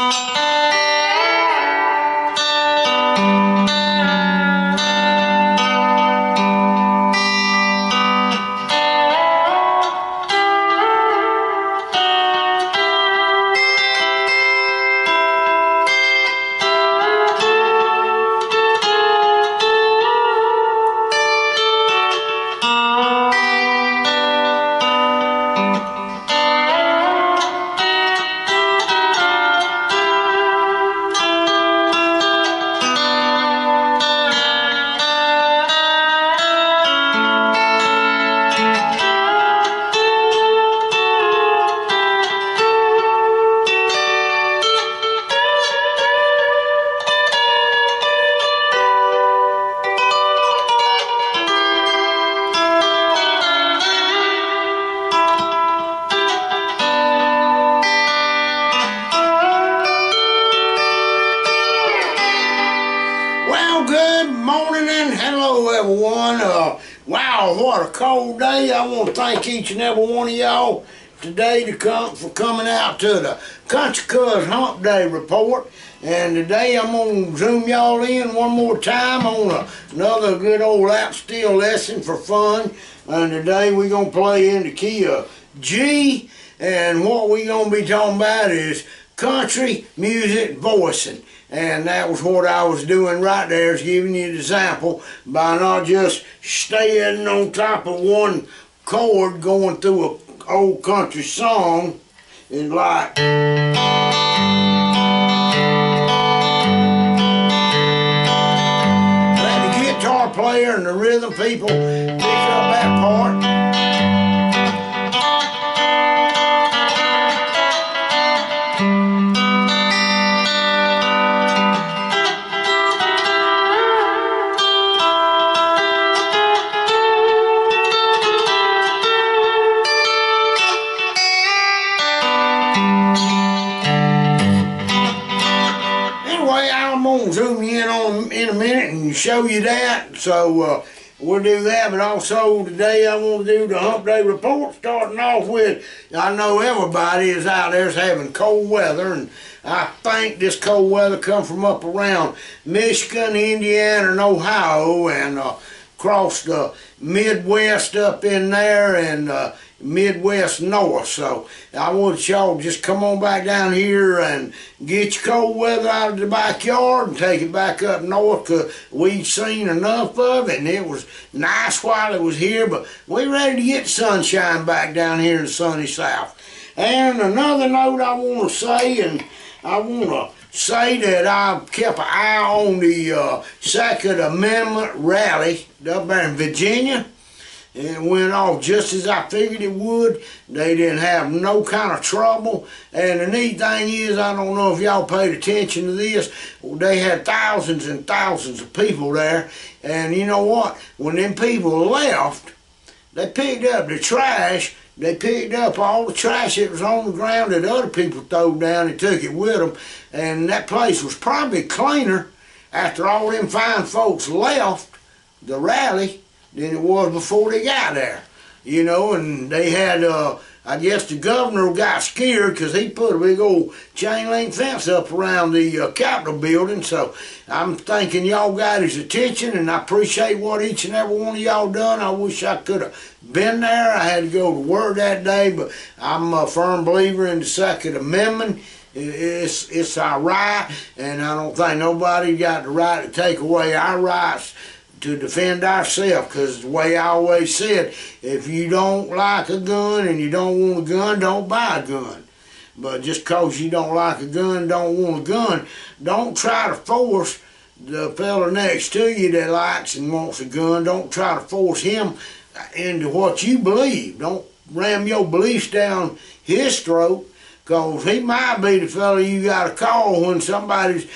Everyone, wow, what a cold day. I want to thank each and every one of y'all today for coming out to the KountryCuz Hump Day Report, and today I'm going to zoom y'all in one more time on another good old lap steel lesson for fun, and today we're going to play in the key of G, and what we're going to be talking about is country music voicing. And that was what I was doing right there, is giving you an example by not just staying on top of one chord going through an old country song. It's like, let the guitar player and the rhythm people pick up that part. Zoom in on in a minute and show you that, so we'll do that. But also today I want to do the Hump Day Report, starting off with, I know everybody is out there having cold weather, and I think this cold weather comes from up around Michigan, Indiana, and Ohio, and across the Midwest up in there, and Midwest north. So I want y'all just come on back down here and get your cold weather out of the backyard and take it back up north, because we've seen enough of it, and it was nice while it was here, but we're ready to get sunshine back down here in the sunny south. And another note I want to say, and I want to say that I've kept an eye on the Second Amendment rally up there in Virginia. It went off just as I figured it would. They didn't have no kind of trouble. And the neat thing is, I don't know if y'all paid attention to this, they had thousands and thousands of people there. And you know what? When them people left, they picked up the trash. They picked up all the trash that was on the ground that other people threw down and took it with them. And that place was probably cleaner after all them fine folks left the rally than it was before they got there, you know. And they had, I guess the governor got scared because he put a big old chain link fence up around the Capitol building. So I'm thinking y'all got his attention, and I appreciate what each and every one of y'all done. I wish I could have been there. I had to go to work that day, but I'm a firm believer in the Second Amendment. It's our right, and I don't think nobody got the right to take away our rights to defend ourselves, because the way I always said, if you don't like a gun and you don't want a gun, don't buy a gun. But just because you don't like a gun, don't want a gun, don't try to force the fella next to you that likes and wants a gun, don't try to force him into what you believe. Don't ram your beliefs down his throat, because he might be the fella you got to call when somebody's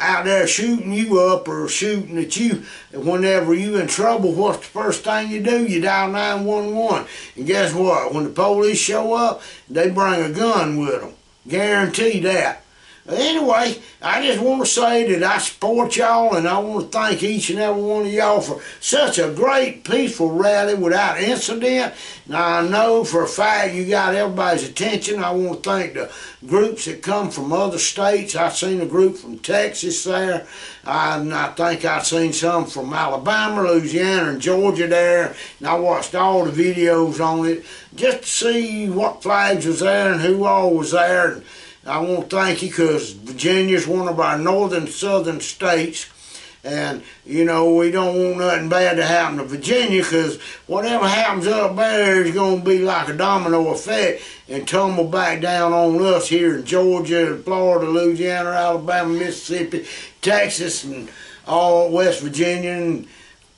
out there shooting you up or shooting at you. Whenever you in trouble, what's the first thing you do? You dial 911. And guess what? When the police show up, they bring a gun with them. Guarantee that. Anyway, I just want to say that I support y'all, and I want to thank each and every one of y'all for such a great, peaceful rally without incident. Now, I know for a fact you got everybody's attention. I want to thank the groups that come from other states. I've seen a group from Texas there, and I think I've seen some from Alabama, Louisiana, and Georgia there, and I watched all the videos on it just to see what flags was there and who all was there. And I want to thank you, because Virginia's one of our northern southern states, and you know, we don't want nothing bad to happen to Virginia, because whatever happens up there is going to be like a domino effect and tumble back down on us here in Georgia, Florida, Louisiana, Alabama, Mississippi, Texas, and all West Virginia and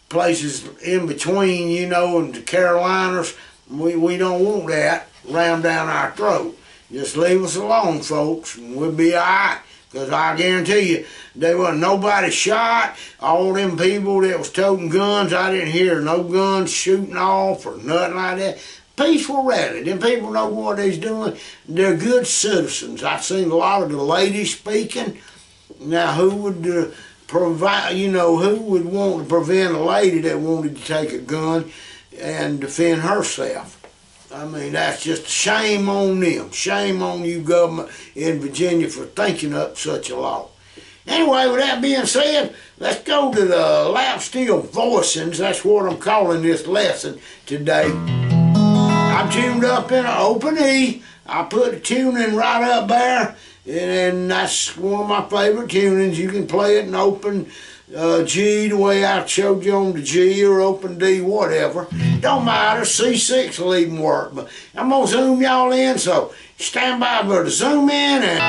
places in between, you know, and the Carolinas. We don't want that rammed down our throat. Just leave us alone, folks, and we'll be all right. Because I guarantee you, there wasn't nobody shot. All them people that was toting guns, I didn't hear no guns shooting off or nothing like that. Peaceful rally. Them people know what they's doing. They're good citizens. I've seen a lot of the ladies speaking. Now, who would who would want to prevent a lady that wanted to take a gun and defend herself? I mean, that's just shame on them. Shame on you, government in Virginia, for thinking up such a law. Anyway, with that being said, let's go to the lap steel voicings. That's what I'm calling this lesson today. I'm tuned up in an open E. I put the tuning right up there, and that's one of my favorite tunings. You can play it in open G, the way I showed you on the G, or open D, whatever. Don't matter, C6 will even work. But I'm going to zoom y'all in, so stand by for the zoom in. And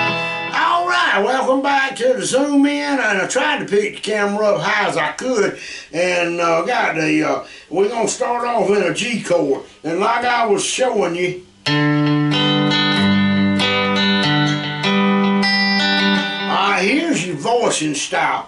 all right, welcome back to the zoom in. And I tried to pick the camera up high as I could. And we're going to start off in a G chord. And like I was showing you, here's your voicing style.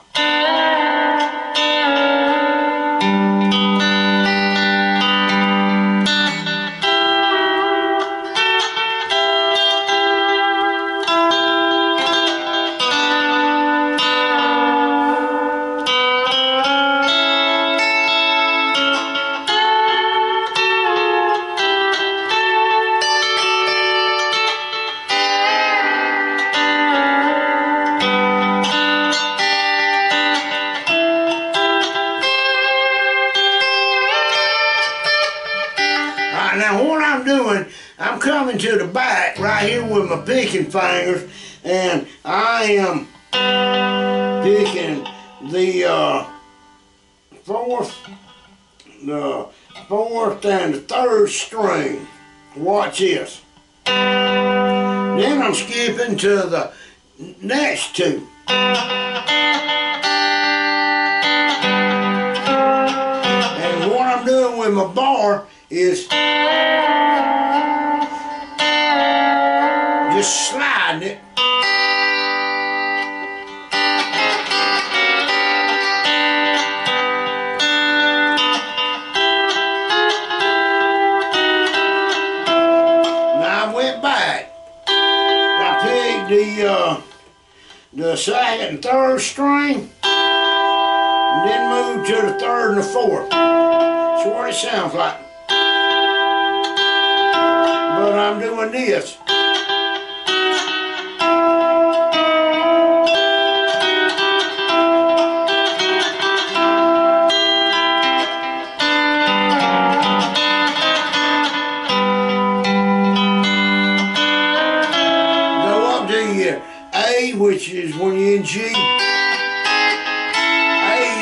I'm coming to the back right here with my picking fingers, and I am picking the fourth and the third string. Watch this. Then I'm skipping to the next two. And what I'm doing with my bar is just sliding it. Now I went back. I picked the second and third string, and then moved to the third and the fourth. That's what it sounds like. But I'm doing this. Which is when you're in G. A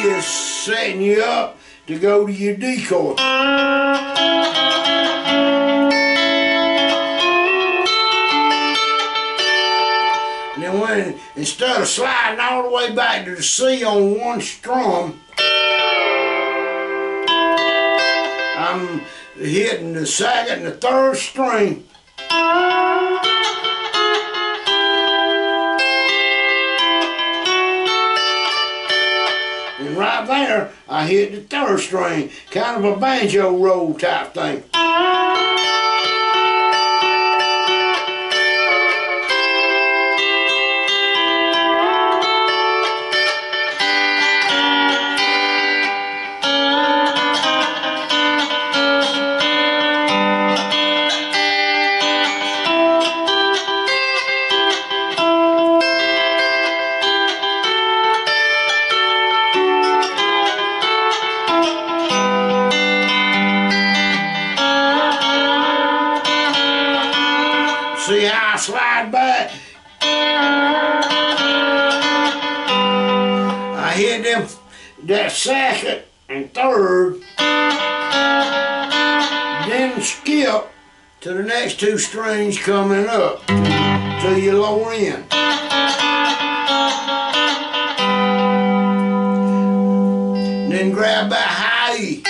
is setting you up to go to your D chord. And then when, instead of sliding all the way back to the C on one strum, I'm hitting the second and the third string. Right there, I hit the third string, kind of a banjo roll type thing. slide by. I hit them, that second and third, then skip to the next two strings coming up to your lower end. Then grab that high E.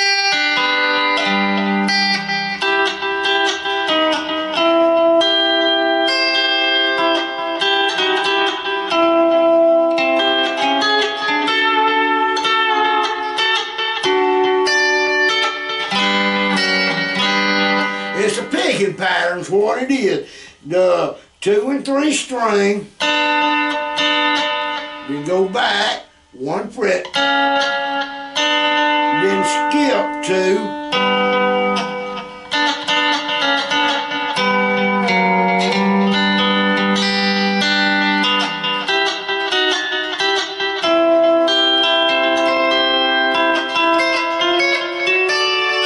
It's a picking pattern's what it is. The 2 and 3 string, then go back 1 fret, then skip 2,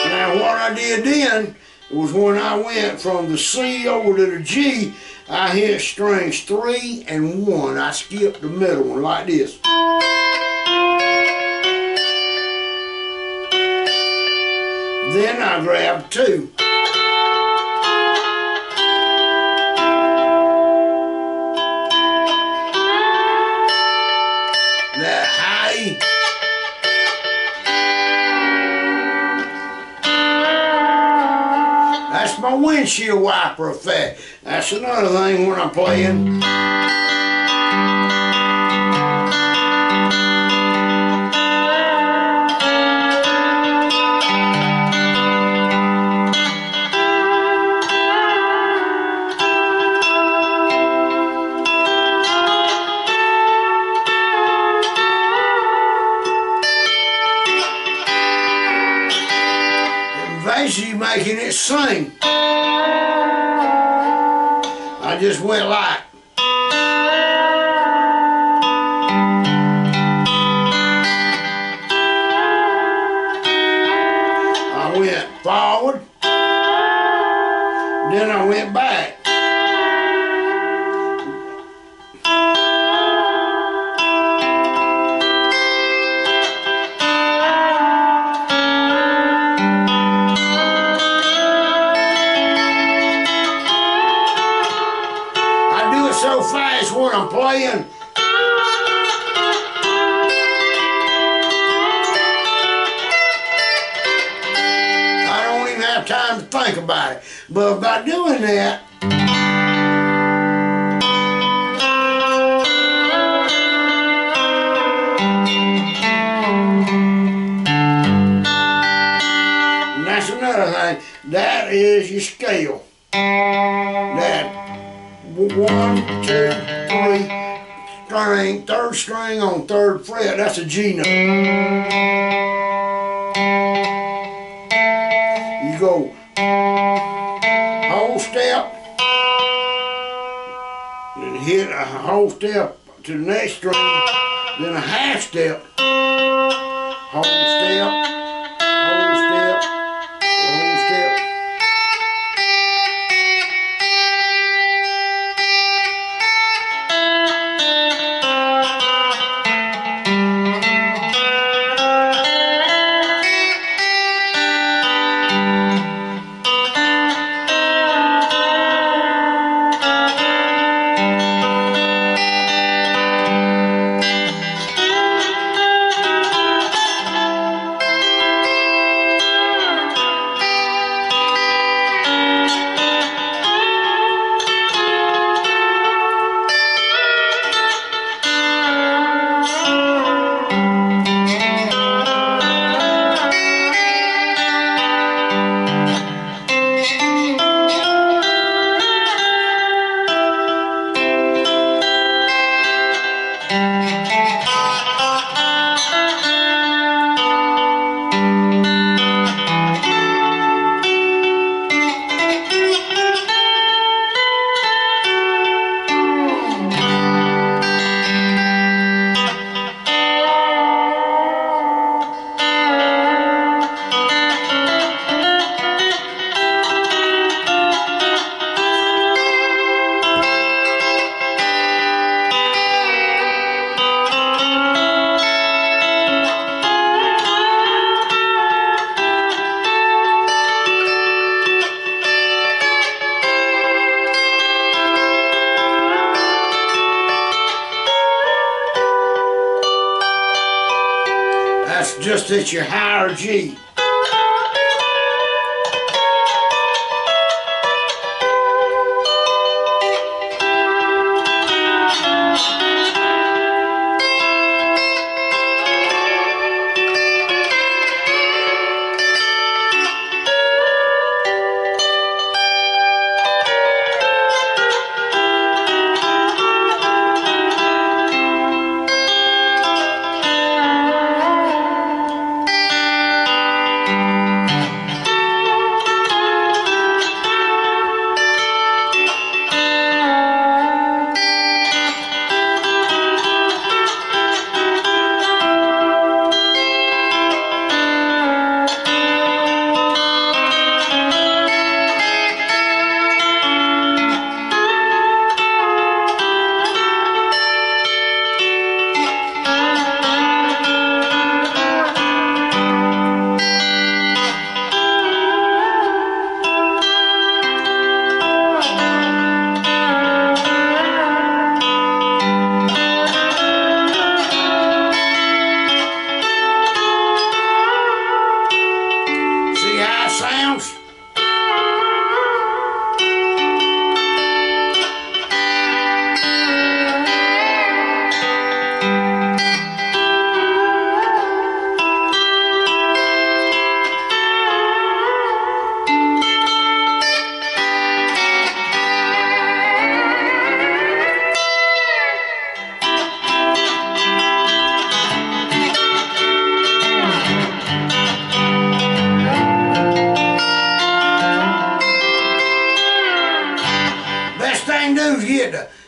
now what I did then was when I went from the C over to the G, I hit strings 3 and 1. I skipped the middle one like this. Then I grabbed 2. That high E. That's my windshield wiper effect. That's another thing when I'm playing. Basically making it sing. I just went like. I went forward, then I went back. So fast when I'm playing. I don't even have time to think about it. But by doing that, and that's another thing. That is your scale. That 1, 2, 3 string, third string on 3rd fret, that's a G note. You go whole step, then hit a whole step to the next string, then a half step, whole step. just at your higher G.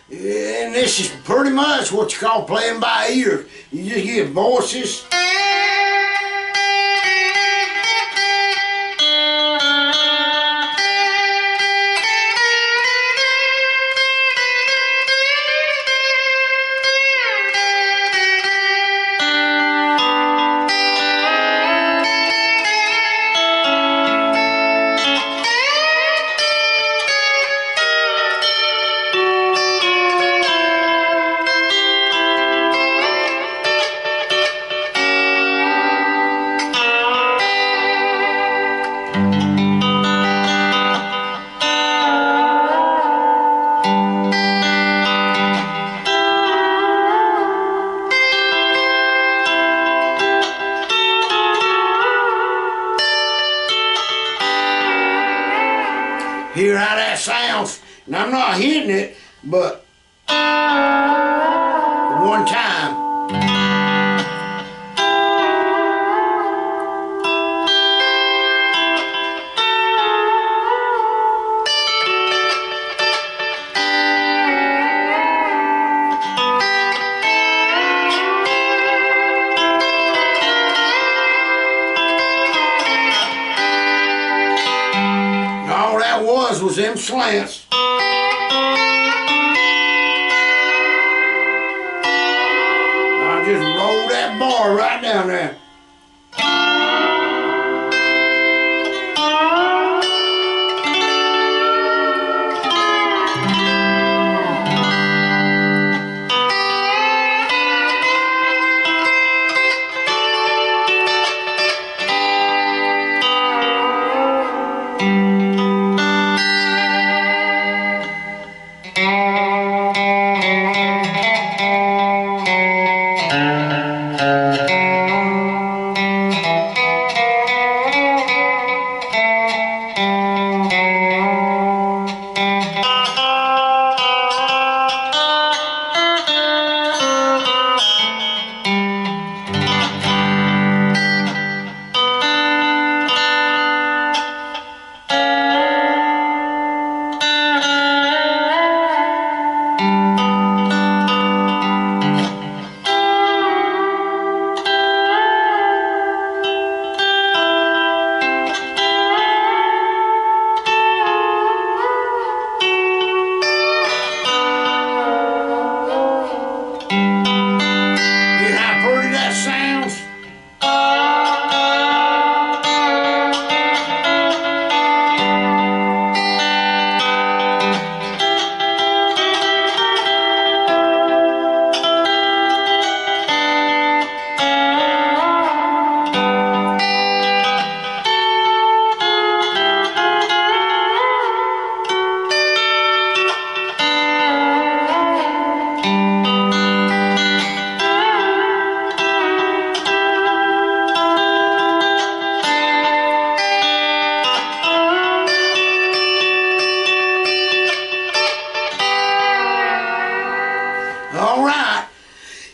And this is pretty much what you call playing by ear. You just get voices. Hear how that sounds, and I'm not hitting it, but one time. Was them slants. I just rolled that bar right down there.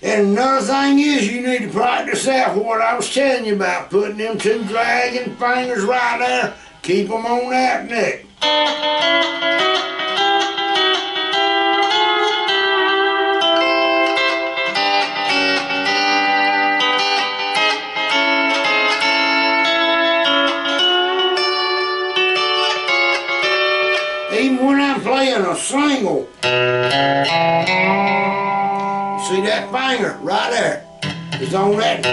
And another thing is, you need to practice that, what I was telling you about, putting them two dragging fingers right there, keep them on that neck. Even when I'm playing a single, see that finger right there, it's on that.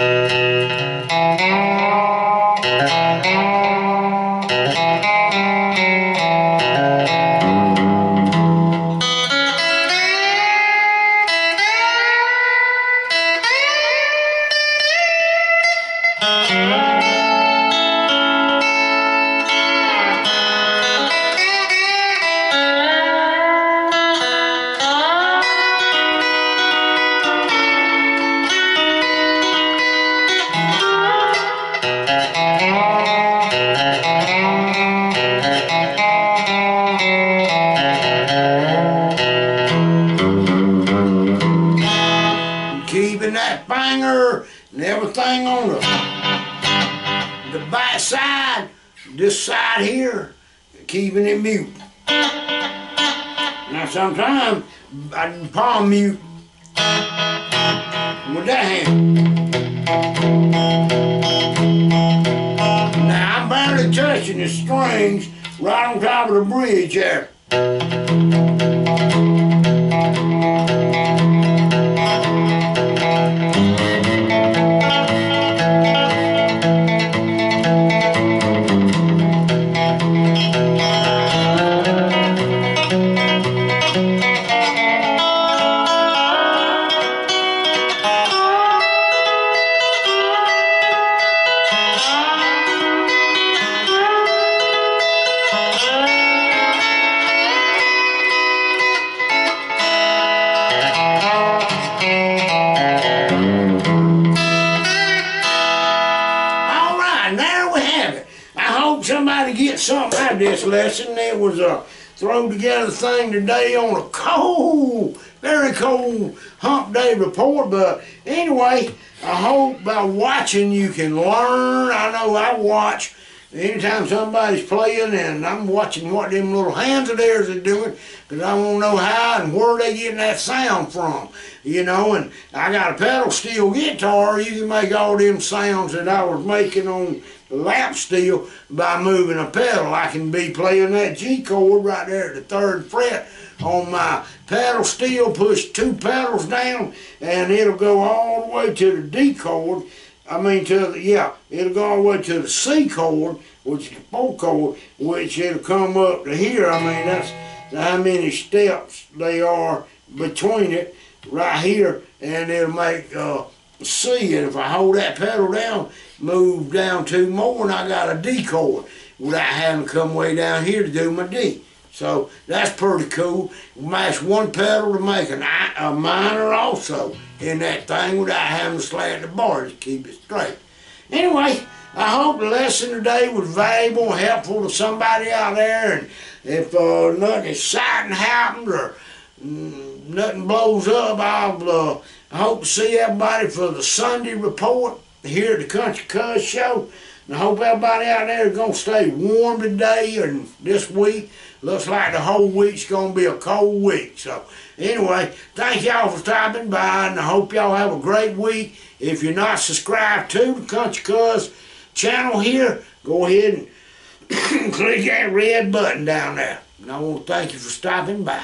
Keeping that finger and everything on the back side, this side here, keeping it mute. Now sometimes I can palm mute with that hand. Now I'm barely touching the strings right on top of the bridge there. Somebody get something out of this lesson. It was a throw together thing today on a cold, very cold hump day report. But anyway, I hope by watching you can learn. I know I watch anytime somebody's playing, and I'm watching what them little hands of theirs are doing, because I want to know how and where they getting that sound from, you know. And I got a pedal steel guitar. You can make all them sounds that I was making on lap steel by moving a pedal. I can be playing that G chord right there at the third fret on my pedal steel, push two pedals down, and it'll go all the way to the D chord. I mean it'll go all the way to the C chord, which is the fourth chord, which it'll come up to here. I mean, that's how many steps they are between it right here, and it'll make C. And if I hold that pedal down, move down two more, and I got a D chord without having to come way down here to do my D. So that's pretty cool. Match one pedal to make a minor also in that thing without having to slant the bar to keep it straight. Anyway, I hope the lesson today was valuable, helpful to somebody out there. And if nothing exciting happens or nothing blows up, I hope to see everybody for the Sunday report here at the Country Cuz Show. And I hope everybody out there is going to stay warm today and this week. Looks like the whole week's going to be a cold week. So anyway, thank y'all for stopping by, and I hope y'all have a great week. If you're not subscribed to the Country Cuz channel here, go ahead and click that red button down there. And I want to thank you for stopping by.